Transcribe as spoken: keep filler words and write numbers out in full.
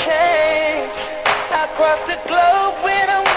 change. I cross the globe when I'm